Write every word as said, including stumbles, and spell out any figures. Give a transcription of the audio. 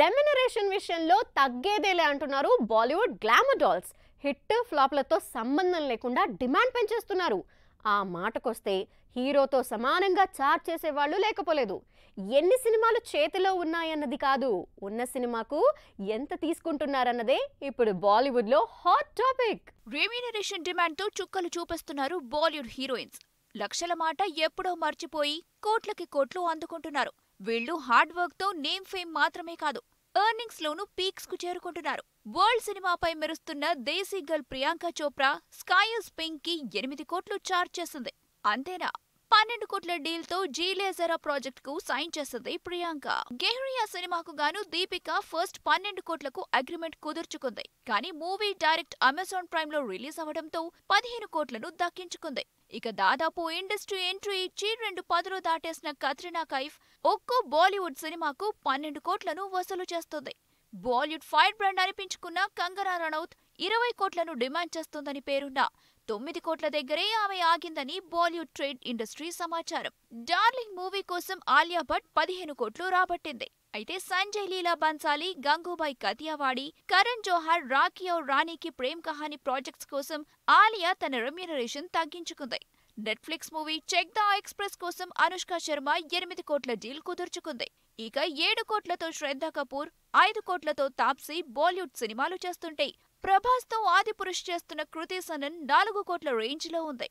Remuneration విషయంలో తగ్గేదేలే అంటున్నారు బాలీవుడ్ గ్లామర్ డాల్స్. హిట్ ఫ్లాప్లతో సంబంధం లేకుండా డిమాండ్ పెంచేస్తున్నారు. ఆ మాటకొస్తే హీరోతో సమానంగా చార్జ్ చేసేవాళ్ళు లేకపోలేదు. ఎన్ని సినిమాలు చేతిలో ఉన్నాయన్నది కాదు, ఉన్న సినిమాకు ఎంత తీసుకుంటున్నారన్నదే ఇప్పుడు బాలీవుడ్లో హాట్ టాపిక్. రెమ్యూనరేషన్ డిమాండ్తో చుక్కలు చూపిస్తున్నారు బాలీవుడ్ హీరోయిన్స్. లక్షల మాట ఎప్పుడో మర్చిపోయి కోట్లకి కోట్లు అందుకుంటున్నారు. వీళ్ళు హార్డ్ వర్క్తో నేమ్ ఫేమ్ మాత్రమే కాదు, ఎర్నింగ్స్లోనూ పీక్స్కు చేరుకుంటున్నారు. వరల్డ్ సినిమాపై మెరుస్తున్న దేశీ గర్ల్ ప్రియాంక చోప్రా స్కైస్ పింక్కి ఎనిమిది కోట్లు చార్జ్ చేసింది. అంతేనా, పన్నెండు కోట్ల డీల్తో జీలేజరా ప్రాజెక్ట్కు సైన్ చేసింది ప్రియాంక. గెహ్రియా సినిమాకు గాను దీపిక ఫస్ట్ పన్నెండు కోట్లకు అగ్రిమెంట్ కుదుర్చుకుంది. కానీ మూవీ డైరెక్ట్ అమెజాన్ ప్రైమ్లో రిలీజ్ అవ్వడంతో పదిహేను కోట్లను దక్కించుకుంది. ఇక దాదాపు ఇండస్ట్రీ ఎంట్రీ ఇచ్చి రెండు పదులు దాటేసిన కత్రినా కైఫ్ ఒక్కో బాలీవుడ్ సినిమాకు పన్నెండు కోట్లను వసూలు చేస్తుంది. బాలీవుడ్ ఫైర్ బ్రాండ్ అనిపించుకున్న కంగనా రనౌత్ ఇరవై కోట్లను డిమాండ్ చేస్తుందని పేరున్న తొమ్మిది కోట్ల దగ్గరే ఆమె ఆగిందని బాలీవుడ్ ట్రేడ్ ఇండస్ట్రీ సమాచారం. డార్లింగ్ మూవీ కోసం ఆలియా భట్ పదిహేను కోట్లు రాబట్టింది. అయితే సంజయ్ లీలా బన్సాలి, గంగూబాయి కత్యావాడి, కరణ్ జోహార్ రాఖీ ఔర్ రాణీకి ప్రేమ్ కహాని ప్రాజెక్ట్స్ కోసం ఆలియా తన రెమ్యూనరేషన్ తగ్గించుకుంది. Netflix movie check the express కోసం అనుష్క శర్మ ఎనిమిది కోట్ల డీల్ కుదుర్చుకుంది. ఇక ఏడు కోట్లతో శ్రద్ధ కపూర్, ఐదు కోట్లతో తాప్సీ బాలీవుడ్ సినిమాలు చేస్తుంటే ప్రభాస్తో ఆదిపురుష్ చేస్తున్న కృతి సనన్ నాలుగు కోట్ల రేంజ్లో ఉంది.